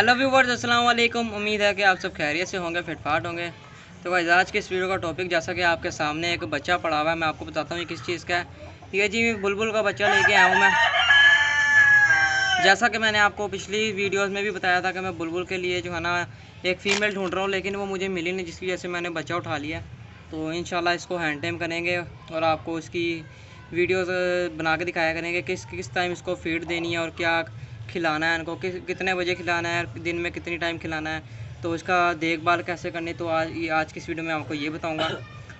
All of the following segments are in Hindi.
हेलो व्यूवर्स, अस्सलाम वालेकुम। उम्मीद है कि आप सब खैरियत से होंगे, फिटफाट होंगे। तो गाइस, आज के इस वीडियो का टॉपिक जैसा कि आपके सामने एक बच्चा पड़ा हुआ है, मैं आपको बताता हूँ ये किस चीज़ का है। ये जी बुलबुल का बच्चा लेके आया हूँ मैं। जैसा कि मैंने आपको पिछली वीडियोस में भी बताया था कि मैं बुलबुल के लिए जो है ना एक फ़ीमेल ढूँढ रहा हूँ, लेकिन वो मुझे मिली नहीं, जिसकी वजह से मैंने बच्चा उठा लिया। तो इंशाल्लाह इसको हैंड टाइम करेंगे और आपको इसकी वीडियोज़ बना के दिखाया करेंगे किस टाइम इसको फीड देनी है और क्या खिलाना है इनको, कितने बजे खिलाना है, दिन में कितनी टाइम खिलाना है, तो उसका देखभाल कैसे करनी। तो आज की इस वीडियो में आपको ये बताऊंगा।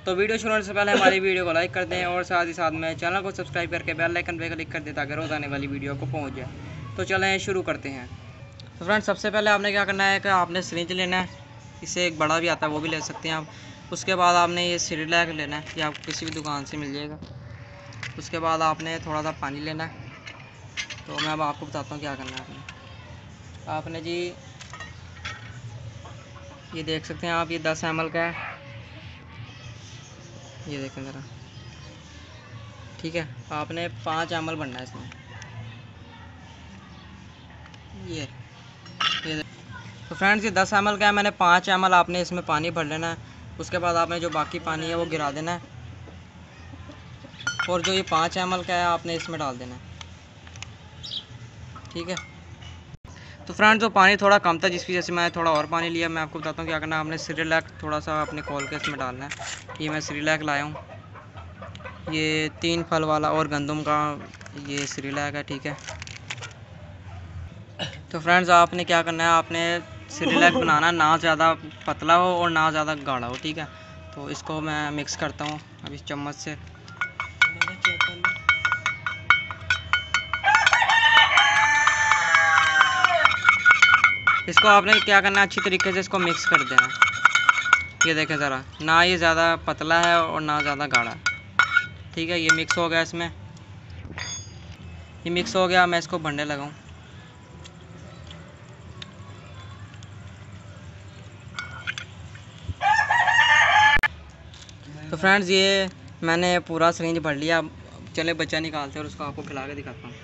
तो वीडियो शुरू होने से पहले हमारी वीडियो को लाइक कर दें और साथ ही साथ में चैनल को सब्सक्राइब करके बेल आइकन पे क्लिक कर दें ताकि रोज़ आने वाली वीडियो को पहुँच जाए। तो चलें शुरू करते हैं। तो फ्रेंड्स, सबसे पहले आपने क्या करना है कि आपने सिरिंज लेना है, इससे एक बड़ा भी आता है, वो भी ले सकते हैं आप। उसके बाद आपने ये सिरिलैक लेना है, ये आपको किसी भी दुकान से मिल जाएगा। उसके बाद आपने थोड़ा सा पानी लेना है। तो मैं अब आपको बताता हूँ क्या करना है आपने जी ये देख सकते हैं आप, ये 10 ml का है, ये देखें ज़रा। ठीक है, आपने 5 ml बनना है इसमें। ये तो फ्रेंड्स, ये 10 ml का है, मैंने 5 ml आपने इसमें पानी भर लेना है। उसके बाद आपने जो बाकी पानी है वो गिरा देना है और जो ये 5 ml का है आपने इसमें डाल देना है। ठीक है। तो फ्रेंड्स, जो पानी थोड़ा कम था जिसकी वजह से मैंने थोड़ा और पानी लिया। मैं आपको बताता हूँ क्या करना है। आपने सिरिलैक थोड़ा सा आपने खोल के इसमें डालना है। ये मैं सिरिलैक लाया हूँ, ये 3 फल वाला और गंदम का ये सिरिलैक है। ठीक है। तो फ्रेंड्स, आपने क्या करना है, आपने सिरिलैक बनाना ना ज़्यादा पतला हो और ना ज़्यादा गाढ़ा हो। ठीक है। तो इसको मैं मिक्स करता हूँ अब इस चम्मच से। इसको आपने क्या करना है, अच्छी तरीके से इसको मिक्स कर देना। ये देखें ज़रा, ना ये ज़्यादा पतला है और ना ज़्यादा गाढ़ा। ठीक है, ये मिक्स हो गया। इसमें ये मिक्स हो गया, मैं इसको भरने लगा हूँ। तो फ्रेंड्स, ये मैंने पूरा सिरिंज भर लिया। चले बच्चा निकालते हैं और उसको आपको खिला के दिखाता हूँ।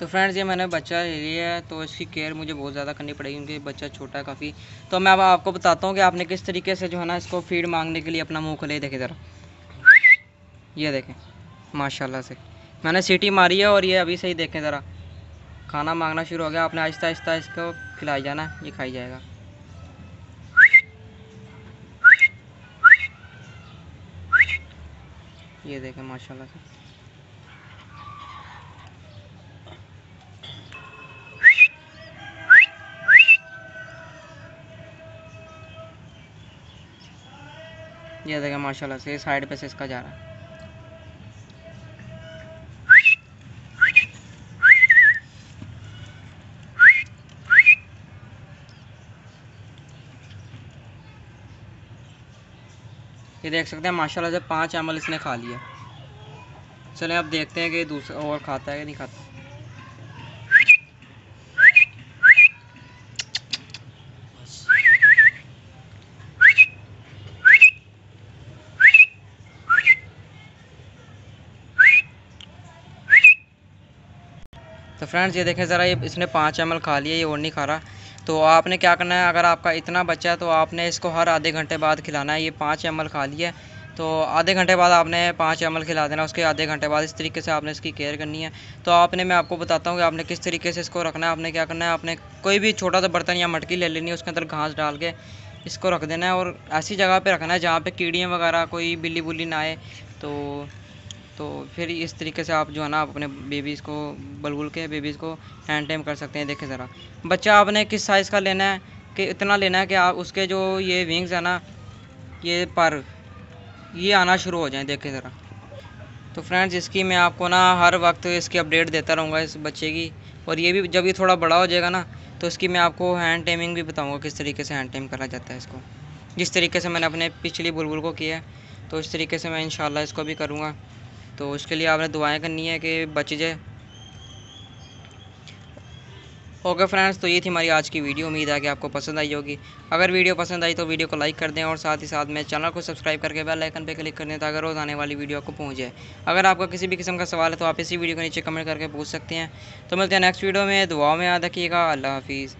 तो फ्रेंड्स, ये मैंने बच्चा ले लिया है, तो इसकी केयर मुझे बहुत ज़्यादा करनी पड़ेगी क्योंकि बच्चा छोटा है काफ़ी। तो मैं अब आपको बताता हूँ कि आपने किस तरीके से जो है ना इसको फीड मांगने के लिए अपना मुंह खोले। देखें ज़रा, ये देखें, माशाल्लाह से मैंने सीटी मारी है और ये अभी से ही देखें ज़रा खाना मांगना शुरू हो गया। आपने आहिस्ता आहिस्ता इसको खिलाई जाना, ये खाई जाएगा। ये देखें माशाल्लाह से। ये देखें माशाल्लाह से, साइड पे से इसका जा रहा है। ये देख सकते हैं माशाल्लाह से 5 ml इसने खा लिया। चलें अब देखते हैं कि दूसरा और खाता है कि नहीं खाता। तो फ्रेंड्स, ये देखें ज़रा, ये इसने 5 ml खा लिया, ये और नहीं खा रहा। तो आपने क्या करना है, अगर आपका इतना बच्चा है तो आपने इसको हर आधे घंटे बाद खिलाना है। ये 5 ml खा लिया तो आधे घंटे बाद आपने 5 ml खिला देना। उसके आधे घंटे बाद इस तरीके से आपने इसकी केयर करनी है। तो आपने, मैं आपको बताता हूँ कि आपने किस तरीके से इसको रखना है। आपने क्या करना है, आपने कोई भी छोटा सा बर्तन या मटकी ले लेनी है, उसके अंदर घास डाल के इसको रख देना है और ऐसी जगह पर रखना है जहाँ पर कीड़ियाँ वगैरह कोई बिल्ली बुल्ली ना आए। तो फिर इस तरीके से आप जो है ना अपने बेबीज़ को, बुलबुल के बेबीज़ को हैंड टाइम कर सकते हैं। देखें ज़रा, बच्चा आपने किस साइज़ का लेना है, कि इतना लेना है कि आप उसके जो ये विंग्स है ना, ये पर ये आना शुरू हो जाए। देखें ज़रा। तो फ्रेंड्स, इसकी मैं आपको ना हर वक्त इसकी अपडेट देता रहूँगा इस बच्चे की। और ये भी जब ये थोड़ा बड़ा हो जाएगा ना तो इसकी मैं आपको हैंड टाइमिंग भी बताऊँगा, किस तरीके से हैंड टाइम करा जाता है इसको, जिस तरीके से मैंने अपने पिछली बुलबुल को किया है। तो इस तरीके से मैं इंशाल्लाह इसको भी करूँगा। तो उसके लिए आपने दुआएं करनी है कि बच जाए। ओके फ्रेंड्स, तो ये थी हमारी आज की वीडियो। उम्मीद है कि आपको पसंद आई होगी। अगर वीडियो पसंद आई तो वीडियो को लाइक कर दें और साथ ही साथ में चैनल को सब्सक्राइब करके बेल आइकन पे क्लिक कर दें ताकि रोज़ आने वाली वीडियो आपको पहुंच जाए। अगर आपका किसी भी किस्म का सवाल है तो आप इसी वीडियो के नीचे कमेंट करके पूछ सकते हैं। तो मिलते हैं नेक्स्ट वीडियो में। दुआ में याद रखिएगा। अल्लाह हाफिज़।